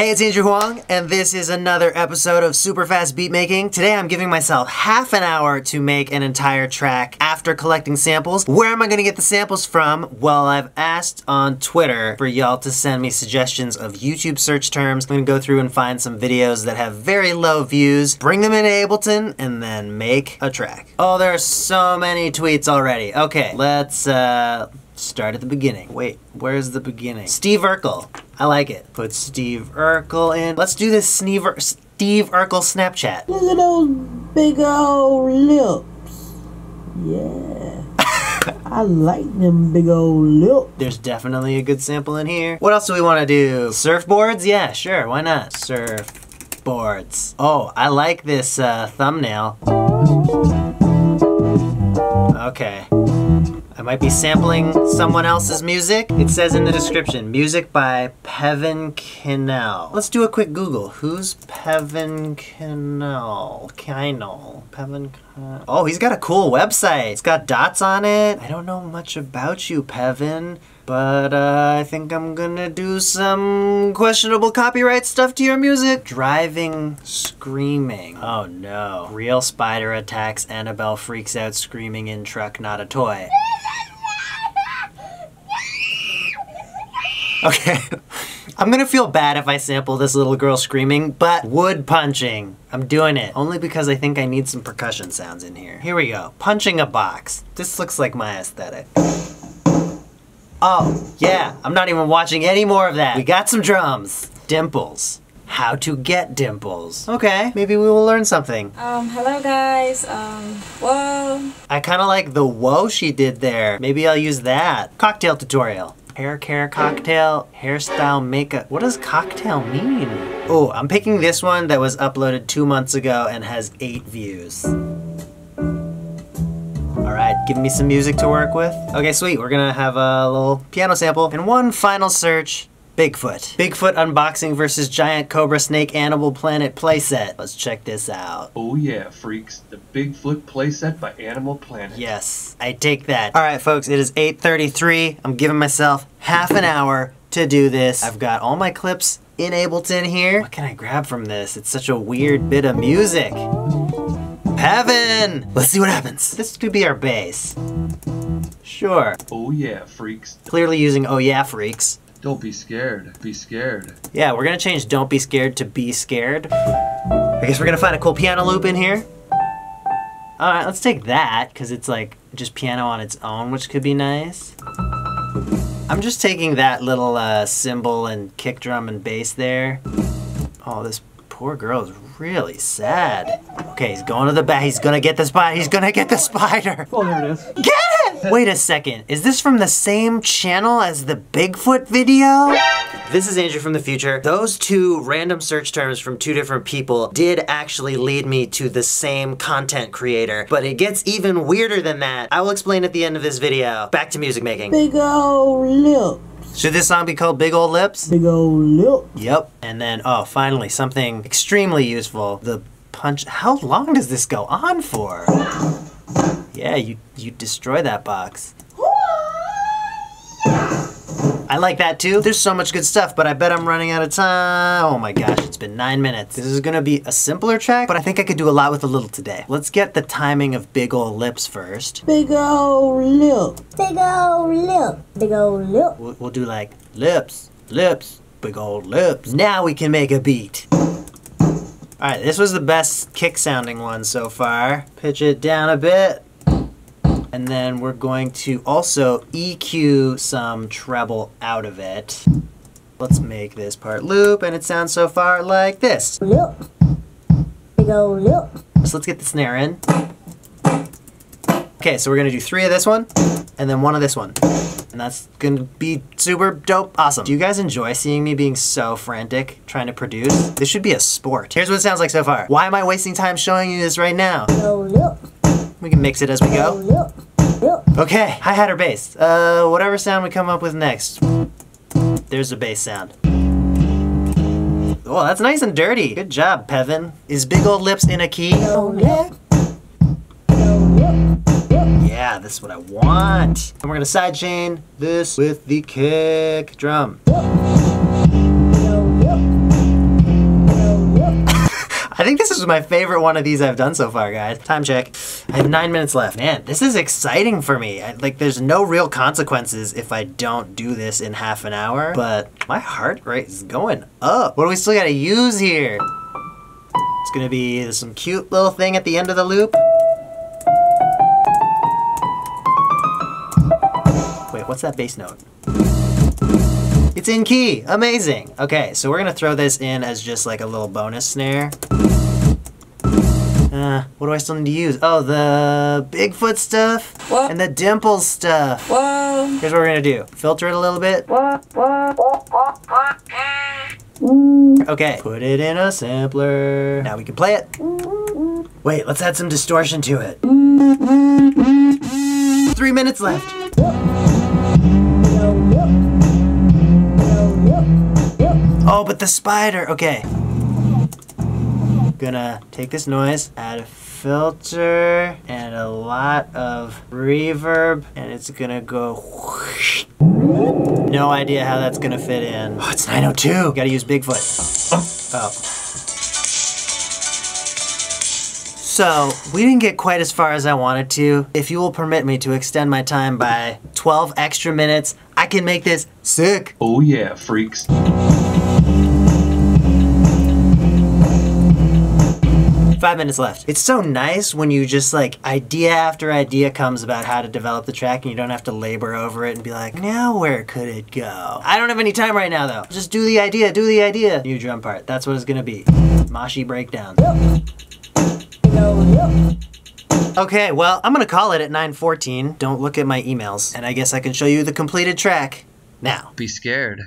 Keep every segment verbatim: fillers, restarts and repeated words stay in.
Hey, it's Andrew Huang, and this is another episode of Super Fast Beat Making. Today I'm giving myself half an hour to make an entire track after collecting samples. Where am I gonna get the samples from? Well, I've asked on Twitter for y'all to send me suggestions of YouTube search terms. I'm gonna go through and find some videos that have very low views, bring them into Ableton, and then make a track. Oh, there are so many tweets already. Okay, let's uh, start at the beginning. Wait, where's the beginning? Steve Urkel. I like it. Put Steve Urkel in. Let's do this Steve Urkel Snapchat. Look at those big old lips. Yeah. I like them big old lips. There's definitely a good sample in here. What else do we want to do? Surfboards? Yeah, sure. Why not? Surfboards. Oh, I like this uh, thumbnail. Okay. I might be sampling someone else's music. It says in the description, music by Pevin Kinel. Let's do a quick Google. Who's Pevin Kinel? Kinel. Pevin Kinel. Oh, he's got a cool website. It's got dots on it. I don't know much about you, Pevin, but uh, I think I'm gonna do some questionable copyright stuff to your music. Driving, screaming. Oh no. Real spider attacks, Annabelle freaks out screaming in truck, not a toy. Okay, I'm gonna feel bad if I sample this little girl screaming, but wood punching. I'm doing it, only because I think I need some percussion sounds in here. Here we go, punching a box. This looks like my aesthetic. Oh, yeah, I'm not even watching any more of that. We got some drums. Dimples. How to get dimples. Okay, maybe we will learn something. Um, hello guys, um, whoa. I kinda like the whoa she did there. Maybe I'll use that. Cocktail tutorial. Hair care cocktail, hairstyle makeup. What does cocktail mean? Oh, I'm picking this one that was uploaded two months ago and has eight views. All right, give me some music to work with. Okay, sweet, we're gonna have a little piano sample. And one final search, Bigfoot. Bigfoot unboxing versus giant cobra snake Animal Planet playset. Let's check this out. Oh yeah, freaks. The Bigfoot playset by Animal Planet. Yes, I take that. All right, folks, it is eight thirty-three. I'm giving myself half an hour to do this. I've got all my clips in Ableton here. What can I grab from this? It's such a weird bit of music. Pevin! Let's see what happens. This could be our bass. Sure. Oh yeah, freaks. Clearly using oh yeah, freaks. Don't be scared, be scared. Yeah, we're gonna change don't be scared to be scared. I guess we're gonna find a cool piano loop in here. All right, let's take that, cause it's like just piano on its own, which could be nice. I'm just taking that little uh, cymbal and kick drum and bass there. Oh, this poor girl is really sad. Okay, he's going to the back, he's gonna get the spider, he's gonna get the spider. Oh, there it is. Get it! Wait a second, is this from the same channel as the Bigfoot video? This is Andrew from the future. Those two random search terms from two different people did actually lead me to the same content creator, but it gets even weirder than that. I will explain at the end of this video. Back to music making. Big ol' lips. Should this song be called Big Ol' Lips? Big ol' lips. Yep. And then, oh, finally, something extremely useful. The punch, how long does this go on for? Yeah, you, you destroy that box. I like that too. There's so much good stuff, but I bet I'm running out of time. Oh my gosh, it's been nine minutes. This is gonna be a simpler track, but I think I could do a lot with a little today. Let's get the timing of Big Ol' Lips first. Big ol' lip. Big ol' lip. Big ol' lip. We'll, we'll do like lips, lips, big ol' lips. Now we can make a beat. All right, this was the best kick sounding one so far. Pitch it down a bit. And then we're going to also E Q some treble out of it. Let's make this part loop, and it sounds so far like this. Loop. Big ol' loop. So let's get the snare in. Okay, so we're gonna do three of this one, and then one of this one. And that's gonna be super dope, awesome. Do you guys enjoy seeing me being so frantic trying to produce? This should be a sport. Here's what it sounds like so far. Why am I wasting time showing you this right now? We can mix it as we go. Okay, hi-hat or bass. Uh, whatever sound we come up with next. There's the bass sound. Oh, that's nice and dirty. Good job, Pevin. Is Big Ol' Lips in a key? Yeah, this is what I want. And we're gonna side chain this with the kick drum. Yep. Yep. think this is my favorite one of these I've done so far, guys. Time check. I have nine minutes left. Man, this is exciting for me. I, like, there's no real consequences if I don't do this in half an hour, but my heart rate is going up. What do we still gotta use here? It's gonna be some cute little thing at the end of the loop. Wait, what's that bass note? It's in key, amazing. Okay, so we're gonna throw this in as just like a little bonus snare. Uh, what do I still need to use? Oh, the Bigfoot stuff what? and the dimple stuff. Whoa. Here's what we're gonna do. Filter it a little bit. Whoa, whoa, whoa, whoa, whoa, whoa. Okay, put it in a sampler. Now we can play it. Wait, let's add some distortion to it. Three minutes left. Oh, but the spider, okay. Gonna take this noise, add a filter, and a lot of reverb, and it's gonna go whoosh. No idea how that's gonna fit in. Oh, it's nine oh two. Gotta use Bigfoot. Oh. So, we didn't get quite as far as I wanted to. If you will permit me to extend my time by twelve extra minutes, I can make this sick. Oh yeah, freaks. Five minutes left. It's so nice when you just like, idea after idea comes about how to develop the track and you don't have to labor over it and be like, now where could it go? I don't have any time right now though. Just do the idea, do the idea. New drum part, that's what it's gonna be. Moshi breakdown. Okay, well, I'm gonna call it at nine fourteen. Don't look at my emails. And I guess I can show you the completed track now. Be scared.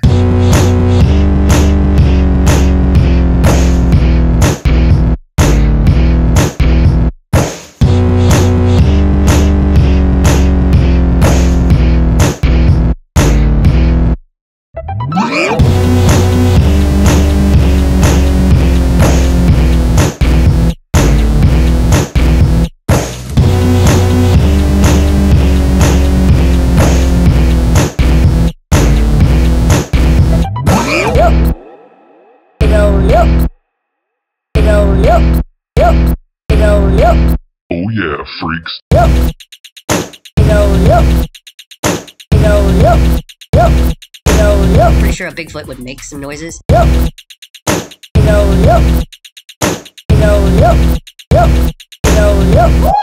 Yeah, freaks. Look. No, look. No, look. Look. No, look. Pretty sure a Bigfoot would make some noises. Look. No, look. No, look. Look. No, look.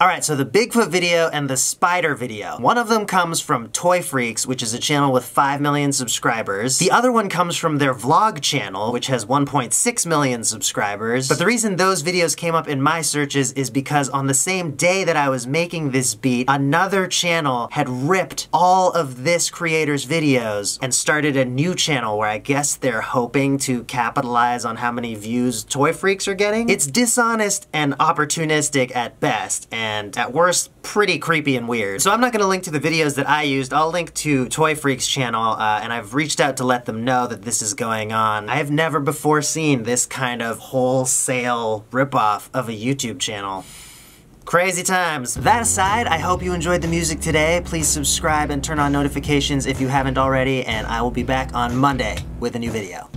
All right, so the Bigfoot video and the spider video. One of them comes from Toy Freaks, which is a channel with five million subscribers. The other one comes from their vlog channel, which has one point six million subscribers. But the reason those videos came up in my searches is because on the same day that I was making this beat, another channel had ripped all of this creator's videos and started a new channel where I guess they're hoping to capitalize on how many views Toy Freaks are getting. It's dishonest and opportunistic at best, and and at worst, pretty creepy and weird. So I'm not gonna link to the videos that I used. I'll link to Toy Freaks channel, uh, and I've reached out to let them know that this is going on. I have never before seen this kind of wholesale ripoff of a YouTube channel. Crazy times. That aside, I hope you enjoyed the music today. Please subscribe and turn on notifications if you haven't already, and I will be back on Monday with a new video.